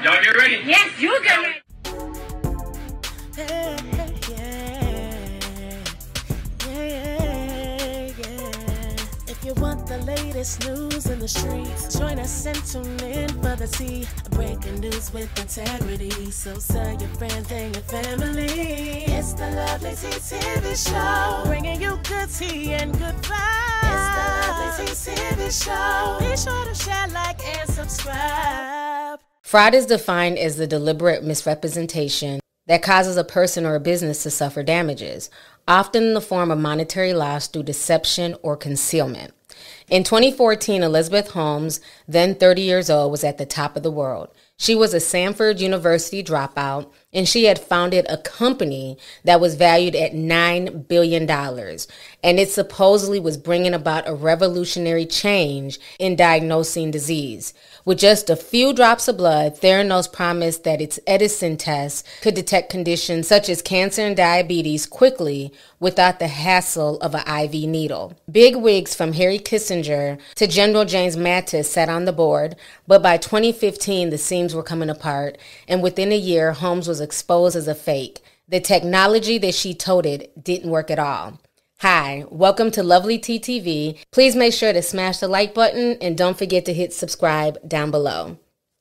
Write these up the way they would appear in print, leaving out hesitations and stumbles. Y'all get ready? Yes, you get ready. If you want the latest news in the streets, join us and tune in for the tea. Breaking news with integrity. So tell your friends and your family. It's the Lovelyti TV show, bringing you good tea and good vibes. It's the Lovelyti TV show. Be sure to share, like, and subscribe. Fraud is defined as the deliberate misrepresentation that causes a person or a business to suffer damages, often in the form of monetary loss through deception or concealment. In 2014, Elizabeth Holmes, then 30 years old, was at the top of the world. She was a Samford University dropout, and she had founded a company that was valued at $9 billion, and it supposedly was bringing about a revolutionary change in diagnosing disease. With just a few drops of blood, Theranos promised that its Edison test could detect conditions such as cancer and diabetes quickly without the hassle of an IV needle. Big wigs from Harry Kissinger to General James Mattis sat on the board, but by 2015, the seams were coming apart, and within a year, Holmes was exposed as a fake. The technology that she toted didn't work at all. Hi, welcome to Lovelyti TV. Please make sure to smash the like button and don't forget to hit subscribe down below.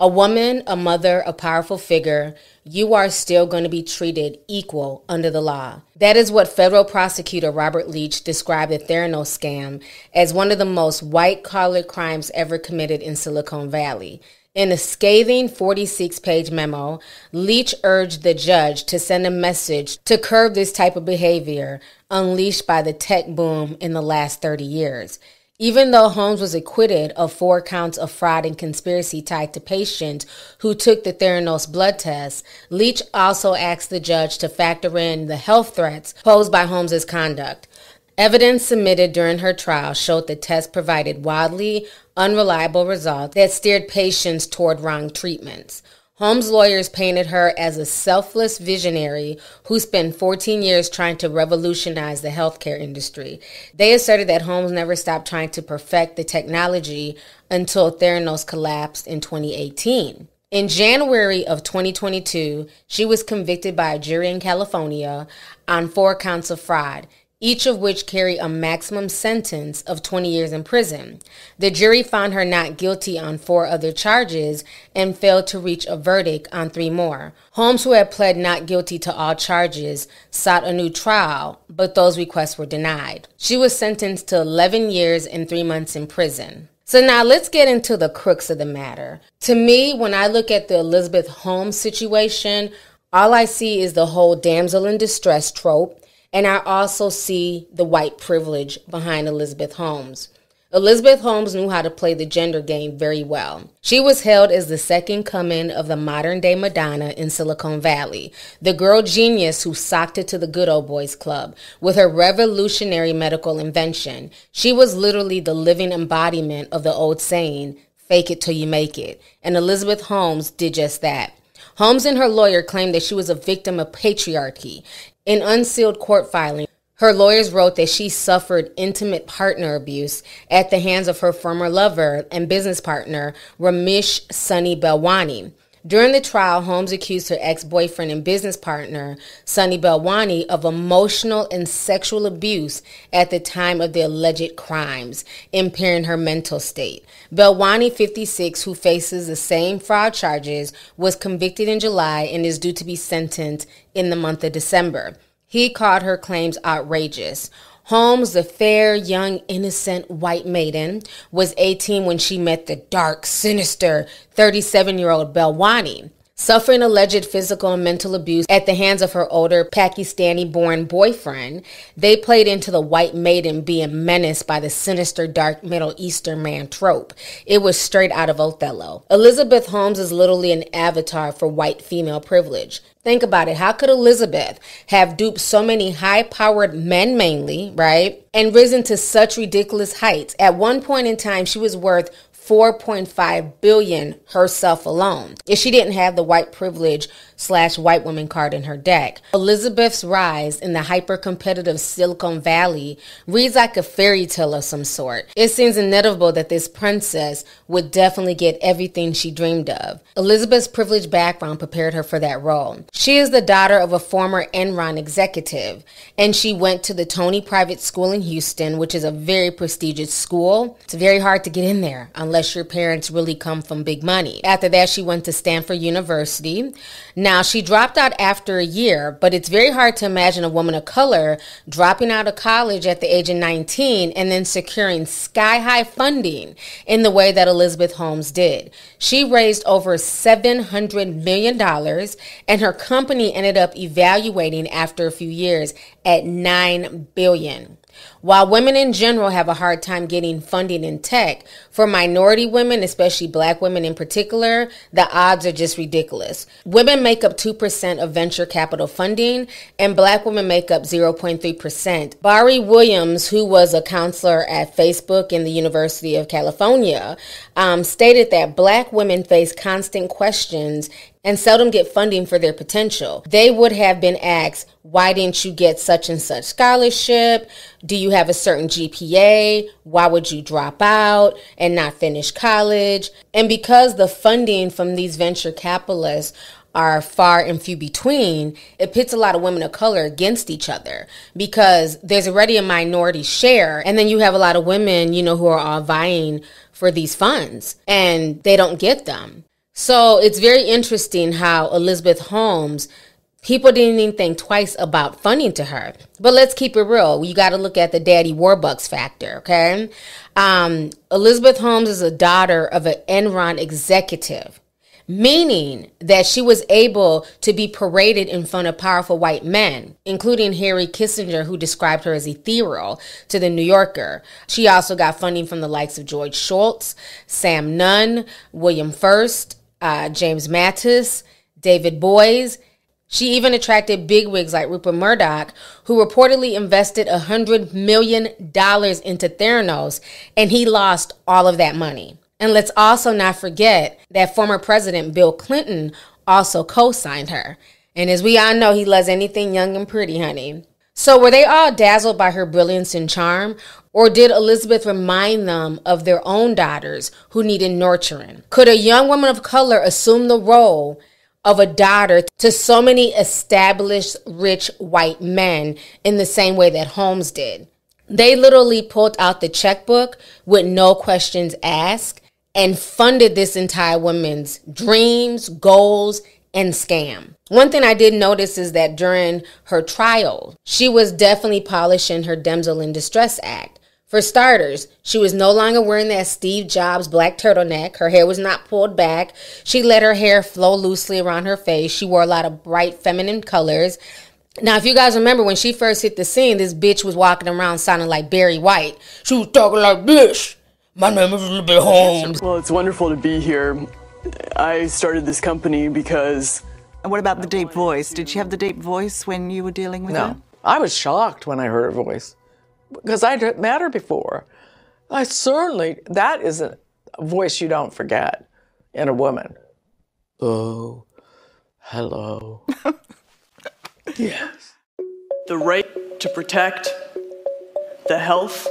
A woman, a mother, a powerful figure, you are still going to be treated equal under the law. That is what federal prosecutor Robert Leach described the Theranos scam as one of the most white-collar crimes ever committed in Silicon Valley. In a scathing 46-page memo, Leach urged the judge to send a message to curb this type of behavior unleashed by the tech boom in the last 30 years. Even though Holmes was acquitted of 4 counts of fraud and conspiracy tied to patients who took the Theranos blood test, Leach also asked the judge to factor in the health threats posed by Holmes' conduct. Evidence submitted during her trial showed the test provided wildly unreliable results that steered patients toward wrong treatments. Holmes' lawyers painted her as a selfless visionary who spent 14 years trying to revolutionize the healthcare industry. They asserted that Holmes never stopped trying to perfect the technology until Theranos collapsed in 2018. In January of 2022, she was convicted by a jury in California on 4 counts of fraud, each of which carry a maximum sentence of 20 years in prison. The jury found her not guilty on 4 other charges and failed to reach a verdict on 3 more. Holmes, who had pled not guilty to all charges, sought a new trial, but those requests were denied. She was sentenced to 11 years and 3 months in prison. So now let's get into the crux of the matter. To me, when I look at the Elizabeth Holmes situation, all I see is the whole damsel in distress trope, and I also see the white privilege behind Elizabeth Holmes. Elizabeth Holmes knew how to play the gender game very well. She was hailed as the second coming of the modern-day Madonna in Silicon Valley, the girl genius who socked it to the good old boys club with her revolutionary medical invention. She was literally the living embodiment of the old saying, fake it till you make it. And Elizabeth Holmes did just that. Holmes and her lawyer claimed that she was a victim of patriarchy. In unsealed court filing, her lawyers wrote that she suffered intimate partner abuse at the hands of her former lover and business partner, Ramesh Sunny Balwani. During the trial, Holmes accused her ex-boyfriend and business partner, Sunny Balwani, of emotional and sexual abuse at the time of the alleged crimes, impairing her mental state. Balwani, 56, who faces the same fraud charges, was convicted in July and is due to be sentenced in the month of December. He called her claims outrageous. Holmes, the fair, young, innocent white maiden, was 18 when she met the dark, sinister 37-year-old Balwani. Suffering alleged physical and mental abuse at the hands of her older Pakistani-born boyfriend, they played into the white maiden being menaced by the sinister dark Middle Eastern man trope. It was straight out of Othello. Elizabeth Holmes is literally an avatar for white female privilege. Think about it. How could Elizabeth have duped so many high-powered men mainly, right, and risen to such ridiculous heights? At one point in time, she was worth $4.5 billion herself alone. If she didn't have the white privilege / white woman card in her deck. Elizabeth's rise in the hyper-competitive Silicon Valley reads like a fairy tale of some sort. It seems inevitable that this princess would definitely get everything she dreamed of. Elizabeth's privileged background prepared her for that role. She is the daughter of a former Enron executive, and she went to the Tony Private School in Houston, which is a very prestigious school. It's very hard to get in there unless your parents really come from big money. After that, she went to Stanford University. Now, she dropped out after a year, but it's very hard to imagine a woman of color dropping out of college at the age of 19 and then securing sky-high funding in the way that Elizabeth Holmes did. She raised over $700 million, and her company ended up evaluating after a few years at $9 billion. While women in general have a hard time getting funding in tech, for minority women, especially black women in particular, the odds are just ridiculous. Women make up 2% of venture capital funding, and black women make up 0.3%. Bari Williams, who was a counselor at Facebook in the University of California, stated that black women face constant questions and seldom get funding for their potential. They would have been asked, why didn't you get such and such scholarship? Do you have a certain GPA? Why would you drop out and not finish college? And because the funding from these venture capitalists are far and few between, it pits a lot of women of color against each other because there's already a minority share. And then you have a lot of women, who are all vying for these funds and they don't get them. So it's very interesting how Elizabeth Holmes, people didn't even think twice about funding to her. But let's keep it real. You got to look at the daddy Warbucks factor, okay? Elizabeth Holmes is a daughter of an Enron executive, meaning that she was able to be paraded in front of powerful white men, including Harry Kissinger, who described her as ethereal to the New Yorker. She also got funding from the likes of George Shultz, Sam Nunn, William First, James Mattis, David Boies. She even attracted bigwigs like Rupert Murdoch, who reportedly invested $100 million into Theranos, and he lost all of that money. And let's also not forget that former President Bill Clinton also co-signed her. And as we all know, he loves anything young and pretty, honey. So were they all dazzled by her brilliance and charm? Or did Elizabeth remind them of their own daughters who needed nurturing? Could a young woman of color assume the role of a daughter to so many established rich white men in the same way that Holmes did? They literally pulled out the checkbook with no questions asked and funded this entire woman's dreams, goals, and scam. One thing I did notice is that during her trial, she was definitely polishing her Damsel in Distress act. For starters, she was no longer wearing that Steve Jobs black turtleneck. Her hair was not pulled back. She let her hair flow loosely around her face. She wore a lot of bright feminine colors. Now, if you guys remember, when she first hit the scene, this bitch was walking around sounding like Barry White. She was talking like this. My name is Elizabeth Holmes. Well, it's wonderful to be here. I started this company because... And what about the deep voice? Did she have the deep voice when you were dealing with her? No. I was shocked when I heard her voice, because I didn't met her before. I certainly, that is a voice you don't forget in a woman. Oh, hello. Yes. The right to protect the health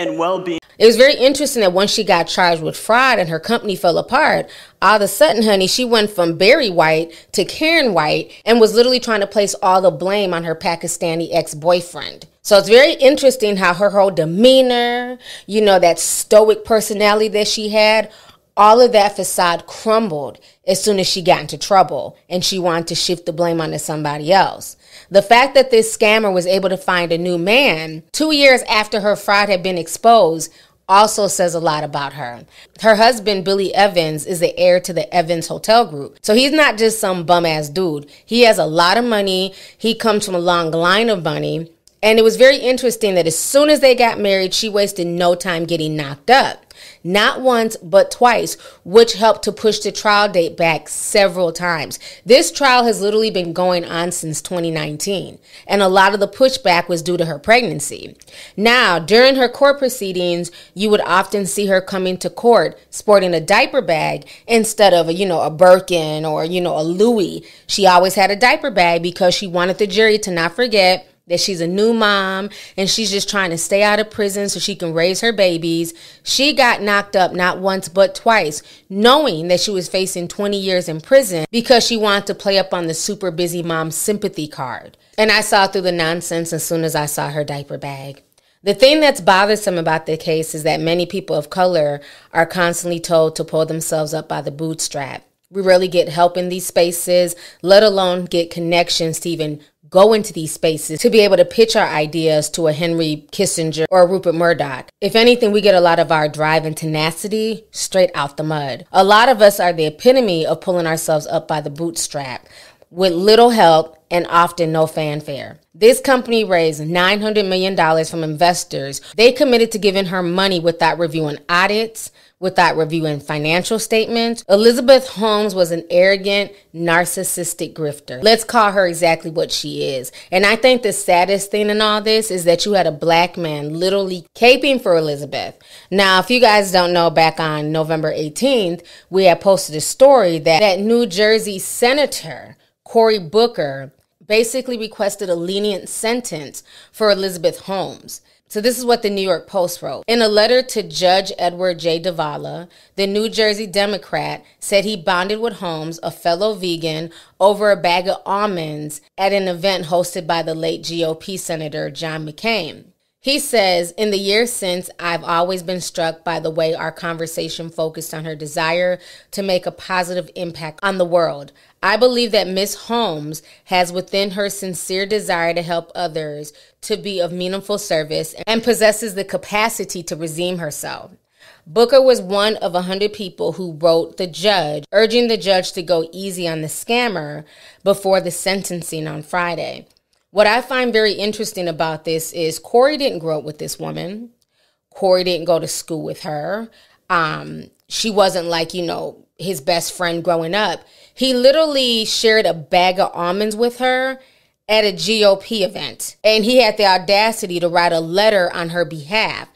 and well-being. It was very interesting that once she got charged with fraud and her company fell apart, all of a sudden, honey, she went from Barry White to Karen White and was literally trying to place all the blame on her Pakistani ex-boyfriend. So it's very interesting how her whole demeanor, that stoic personality that she had, all of that facade crumbled as soon as she got into trouble and she wanted to shift the blame onto somebody else. The fact that this scammer was able to find a new man 2 years after her fraud had been exposed also says a lot about her. Her husband, Billy Evans, is the heir to the Evans Hotel Group. So he's not just some bum-ass dude. He has a lot of money. He comes from a long line of money. And it was very interesting that as soon as they got married, she wasted no time getting knocked up. not once but twice, which helped to push the trial date back several times. This trial has literally been going on since 2019, and a lot of the pushback was due to her pregnancy. Now, during her court proceedings, you would often see her coming to court sporting a diaper bag instead of a Birkin or a Louis. She always had a diaper bag because she wanted the jury to not forget that she's a new mom and she's just trying to stay out of prison so she can raise her babies. She got knocked up not once but twice, knowing that she was facing 20 years in prison because she wanted to play up on the super busy mom sympathy card. And I saw through the nonsense as soon as I saw her diaper bag. The thing that's bothersome about the case is that many people of color are constantly told to pull themselves up by the bootstrap. We rarely get help in these spaces, let alone get connections to even go into these spaces to be able to pitch our ideas to a Henry Kissinger or a Rupert Murdoch. If anything, we get a lot of our drive and tenacity straight out the mud. A lot of us are the epitome of pulling ourselves up by the bootstrap with little help and often no fanfare. This company raised $900 million from investors. They committed to giving her money without reviewing audits, without reviewing financial statements. Elizabeth Holmes was an arrogant, narcissistic grifter. Let's call her exactly what she is. And I think the saddest thing in all this is that you had a black man literally caping for Elizabeth. Now, if you guys don't know, back on November 18th, we had posted a story that New Jersey Senator Cory Booker basically requested a lenient sentence for Elizabeth Holmes. So this is what the New York Post wrote. In a letter to Judge Edward J. Davala, the New Jersey Democrat said he bonded with Holmes, a fellow vegan, over a bag of almonds at an event hosted by the late GOP Senator John McCain. He says, in the years since, I've always been struck by the way our conversation focused on her desire to make a positive impact on the world. I believe that Ms. Holmes has within her sincere desire to help others, to be of meaningful service, and possesses the capacity to redeem herself. Booker was one of 100 people who wrote the judge, urging the judge to go easy on the scammer before the sentencing on Friday. What I find very interesting about this is Cory didn't grow up with this woman. Cory didn't go to school with her. She wasn't like, his best friend growing up. He literally shared a bag of almonds with her at a GOP event. And he had the audacity to write a letter on her behalf.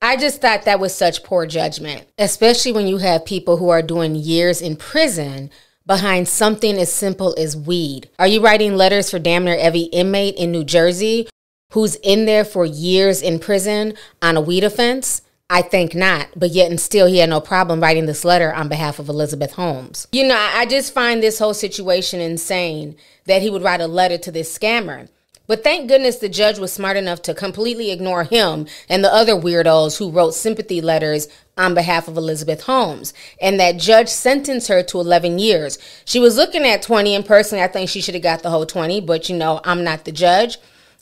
I just thought that was such poor judgment, especially when you have people who are doing years in prison behind something as simple as weed. Are you writing letters for damn near every inmate in New Jersey who's in there for years in prison on a weed offense? I think not, but yet and still he had no problem writing this letter on behalf of Elizabeth Holmes. I just find this whole situation insane that he would write a letter to this scammer. But thank goodness the judge was smart enough to completely ignore him and the other weirdos who wrote sympathy letters on behalf of Elizabeth Holmes. And that judge sentenced her to 11 years. She was looking at 20, and personally, I think she should have got the whole 20, but I'm not the judge.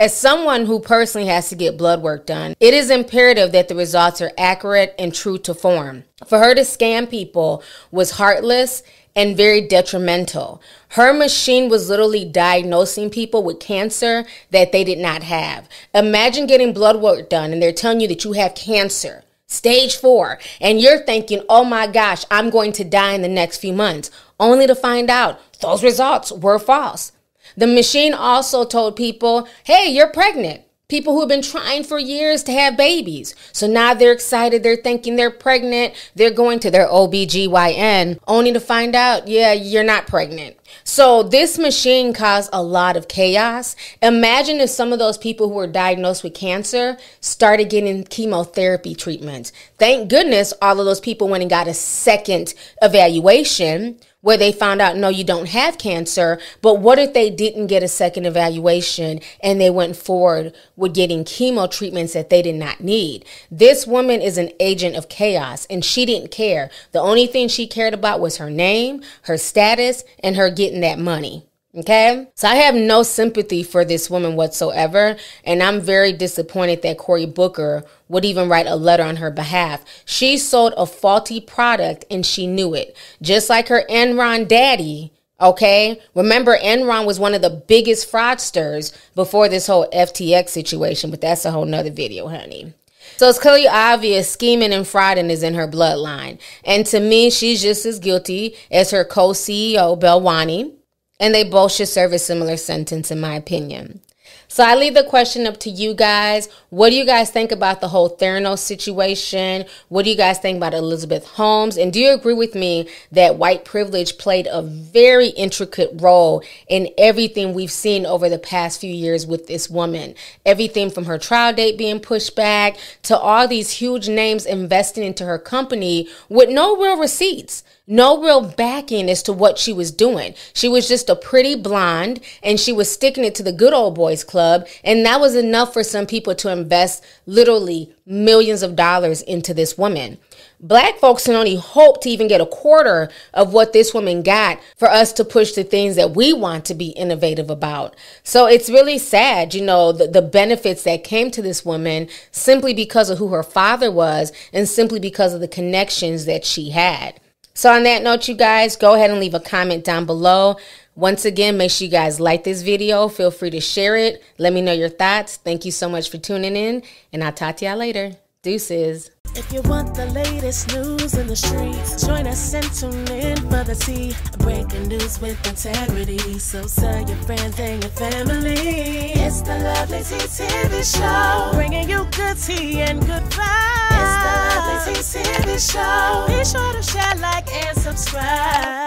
As someone who personally has to get blood work done, it is imperative that the results are accurate and true to form. For her to scam people was heartless and very detrimental. Her machine was literally diagnosing people with cancer that they did not have. Imagine getting blood work done and they're telling you that you have cancer, stage 4, and you're thinking, oh my gosh, I'm going to die in the next few months, only to find out those results were false. The machine also told people, hey, you're pregnant. People who have been trying for years to have babies. So now they're excited. They're thinking they're pregnant. They're going to their OBGYN only to find out, yeah, you're not pregnant. So this machine caused a lot of chaos. Imagine if some of those people who were diagnosed with cancer started getting chemotherapy treatments. Thank goodness all of those people went and got a second evaluation where they found out, no, you don't have cancer. But what if they didn't get a second evaluation and they went forward with getting chemo treatments that they did not need? This woman is an agent of chaos and she didn't care. The only thing she cared about was her name, her status, and her getting that money. Okay, so I have no sympathy for this woman whatsoever, and I'm very disappointed that Cory Booker would even write a letter on her behalf. She sold a faulty product and she knew it, just like her Enron daddy. Okay, remember Enron was one of the biggest fraudsters before this whole FTX situation, but that's a whole nother video, honey. So it's clearly obvious scheming and frauding is in her bloodline. And to me, she's just as guilty as her co-CEO, Balwani. And they both should serve a similar sentence, in my opinion. So I leave the question up to you guys. What do you guys think about the whole Theranos situation? What do you guys think about Elizabeth Holmes? And do you agree with me that white privilege played a very intricate role in everything we've seen over the past few years with this woman? Everything from her trial date being pushed back to all these huge names investing into her company with no real receipts. No real backing as to what she was doing. She was just a pretty blonde and she was sticking it to the good old boys club. And that was enough for some people to invest literally millions of dollars into this woman. Black folks can only hope to even get a quarter of what this woman got for us to push the things that we want to be innovative about. So it's really sad, you know, the benefits that came to this woman simply because of who her father was and simply because of the connections that she had. So on that note, you guys, go ahead and leave a comment down below. Once again, make sure you guys like this video. Feel free to share it. Let me know your thoughts. Thank you so much for tuning in, and I'll talk to y'all later. Deuces. If you want the latest news in the streets, join us and tune in for the tea. Breaking news with integrity. So tell your friends and your family. It's the Lovelyti TV show, bringing you good tea and good vibes. It's the Lovelyti TV show. Be sure to share, like, and subscribe.